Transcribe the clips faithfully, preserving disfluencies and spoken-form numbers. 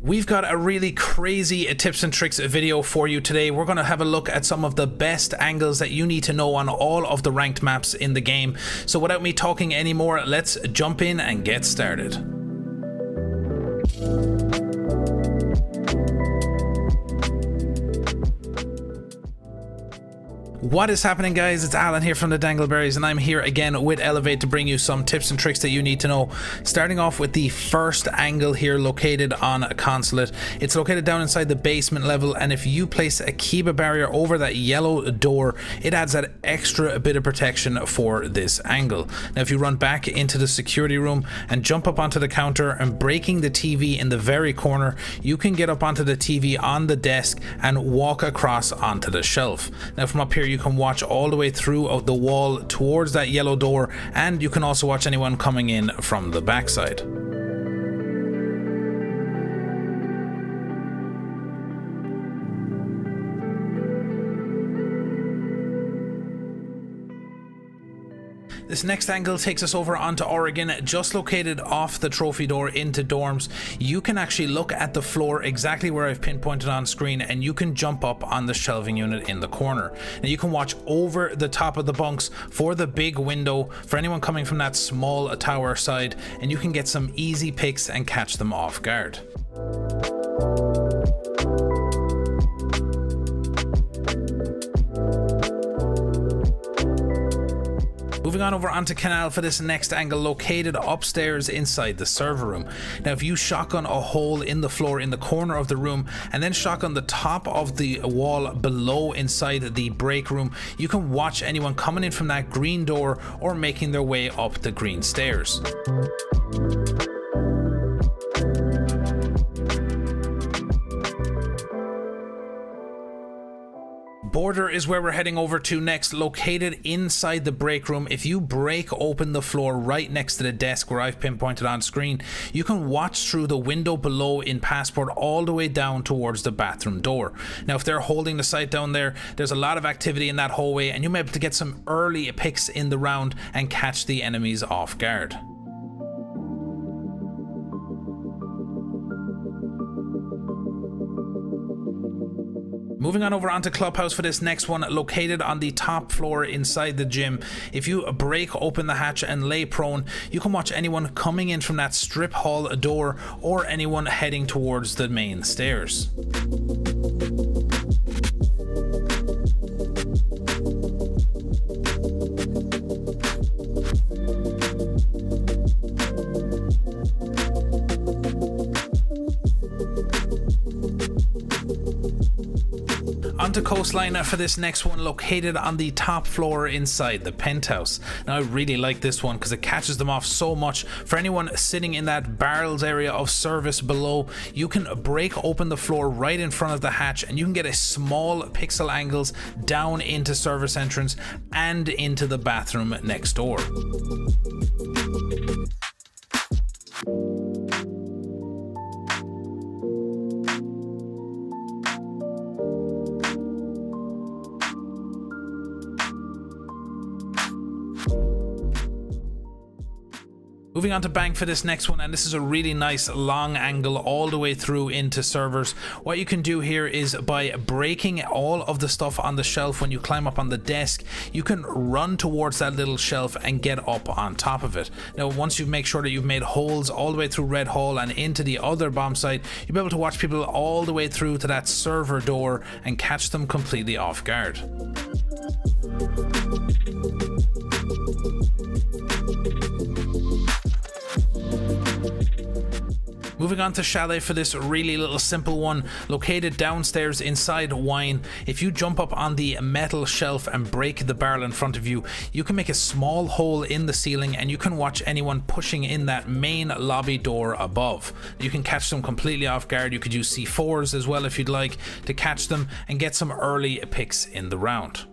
We've got a really crazy tips and tricks video for you today. We're going to have a look at some of the best angles that you need to know on all of the ranked maps in the game. So without me talking anymore, let's jump in and get started. What is happening, guys? It's Alan here from the Dangleberries, and I'm here again with Elevate to bring you some tips and tricks that you need to know. Starting off with the first angle here, located on a consulate. It's located down inside the basement level, and if you place a Kiba barrier over that yellow door, it adds that extra bit of protection for this angle. Now if you run back into the security room and jump up onto the counter and breaking the T V in the very corner, you can get up onto the T V on the desk and walk across onto the shelf. Now from up here you You can watch all the way through of the wall towards that yellow door, and you can also watch anyone coming in from the backside. This next angle takes us over onto Oregon, just located off the trophy door into dorms. You can actually look at the floor exactly where I've pinpointed on screen, and you can jump up on the shelving unit in the corner. Now you can watch over the top of the bunks for the big window for anyone coming from that small tower side, and you can get some easy picks and catch them off guard. Moving on over onto Canal for this next angle, located upstairs inside the server room. Now if you shotgun a hole in the floor in the corner of the room and then shotgun the top of the wall below inside the break room, you can watch anyone coming in from that green door or making their way up the green stairs. Border is where we're heading over to next, located inside the break room. If you break open the floor right next to the desk where I've pinpointed on screen, you can watch through the window below in Passport all the way down towards the bathroom door. Now if they're holding the site down there, there's a lot of activity in that hallway, and you may be able to get some early picks in the round and catch the enemies off guard. Moving on over onto Clubhouse for this next one, located on the top floor inside the gym. If you break open the hatch and lay prone, you can watch anyone coming in from that strip hall door or anyone heading towards the main stairs. Onto Coastline for this next one, located on the top floor inside the penthouse. Now I really like this one because it catches them off so much. For anyone sitting in that barrels area of service below, you can break open the floor right in front of the hatch and you can get a small pixel angles down into service entrance and into the bathroom next door. Moving on to Bank for this next one, and this is a really nice long angle all the way through into servers. What you can do here is by breaking all of the stuff on the shelf when you climb up on the desk, you can run towards that little shelf and get up on top of it. Now once you make sure that you've made holes all the way through Red Hall and into the other bomb site, you'll be able to watch people all the way through to that server door and catch them completely off guard. Moving on to Chalet for this really little simple one, located downstairs inside Wine. If you jump up on the metal shelf and break the barrel in front of you, you can make a small hole in the ceiling and you can watch anyone pushing in that main lobby door above. You can catch them completely off guard. You could use C fours as well if you'd like to catch them and get some early picks in the round.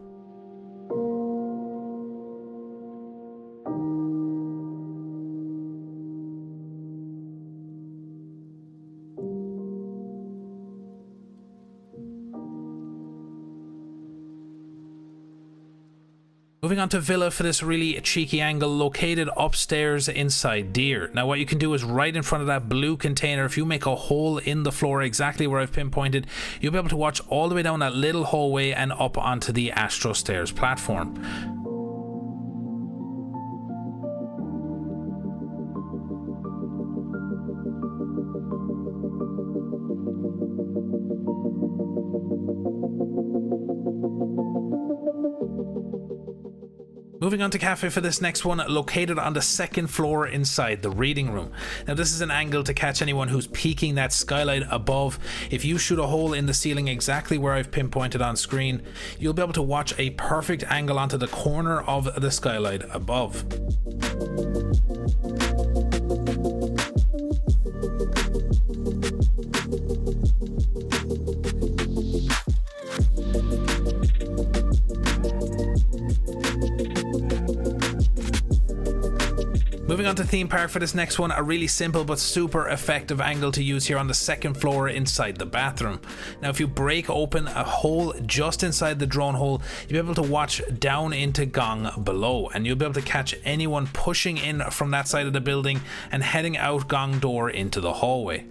Moving on to Villa for this really cheeky angle, located upstairs inside Deer. Now what you can do is right in front of that blue container, if you make a hole in the floor exactly where I've pinpointed, you'll be able to watch all the way down that little hallway and up onto the Astro Stairs platform. Moving on to Cafe for this next one, located on the second floor inside the reading room. Now this is an angle to catch anyone who's peeking that skylight above. If you shoot a hole in the ceiling exactly where I've pinpointed on screen, you'll be able to watch a perfect angle onto the corner of the skylight above. Moving on to Theme Park for this next one, a really simple but super effective angle to use here on the second floor inside the bathroom. Now if you break open a hole just inside the drone hole, you'll be able to watch down into Gong below, and you'll be able to catch anyone pushing in from that side of the building and heading out Gong door into the hallway.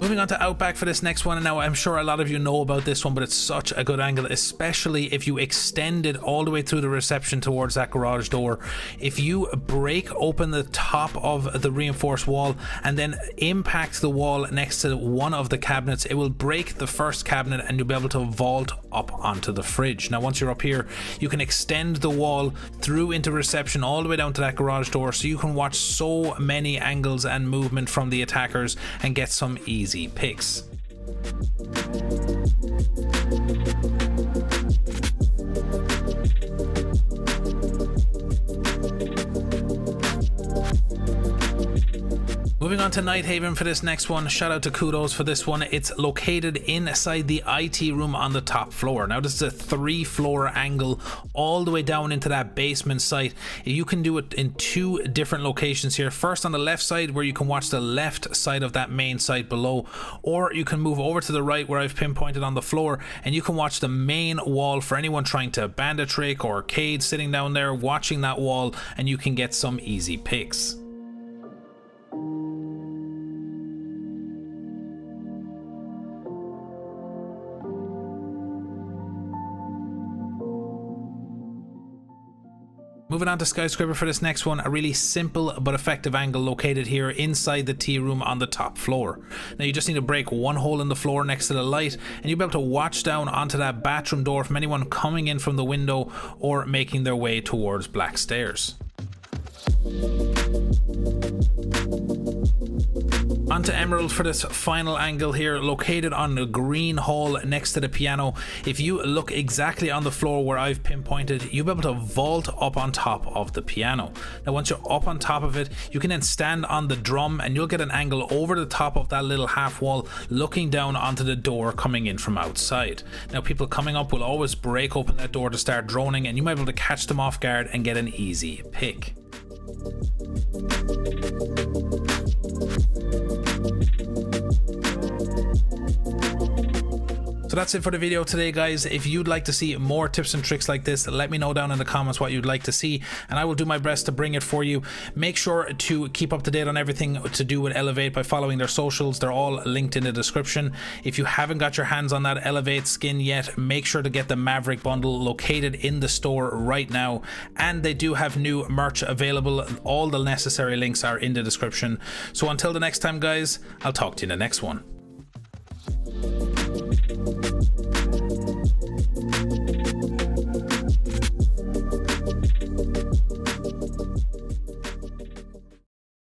Moving on to Outback for this next one, and now I'm sure a lot of you know about this one, but it's such a good angle, especially if you extend it all the way through the reception towards that garage door. If you break open the top of the reinforced wall and then impact the wall next to one of the cabinets, it will break the first cabinet and you'll be able to vault up onto the fridge. Now once you're up here, you can extend the wall through into reception all the way down to that garage door, so you can watch so many angles and movement from the attackers and get some easy picks. Moving on to Nighthaven for this next one, shout out to Kudos for this one. It's located inside the I T room on the top floor. Now this is a three floor angle all the way down into that basement site. You can do it in two different locations here. First on the left side where you can watch the left side of that main site below, or you can move over to the right where I've pinpointed on the floor and you can watch the main wall for anyone trying to bandit trick or arcade, sitting down there watching that wall, and you can get some easy picks. Moving on to Skyscraper for this next one, a really simple but effective angle located here inside the tea room on the top floor. Now you just need to break one hole in the floor next to the light and you'll be able to watch down onto that bathroom door from anyone coming in from the window or making their way towards Black Stairs. On to Emerald for this final angle here, located on the green hall next to the piano. If you look exactly on the floor where I've pinpointed, you'll be able to vault up on top of the piano. Now once you're up on top of it, you can then stand on the drum and you'll get an angle over the top of that little half wall looking down onto the door coming in from outside. Now people coming up will always break open that door to start droning, and you might be able to catch them off guard and get an easy pick. So that's it for the video today, guys. If you'd like to see more tips and tricks like this, let me know down in the comments what you'd like to see and I will do my best to bring it for you. Make sure to keep up to date on everything to do with Elevate by following their socials. They're all linked in the description. If you haven't got your hands on that Elevate skin yet, make sure to get the Maverick bundle located in the store right now, and they do have new merch available. All the necessary links are in the description. So until the next time, guys, I'll talk to you in the next one.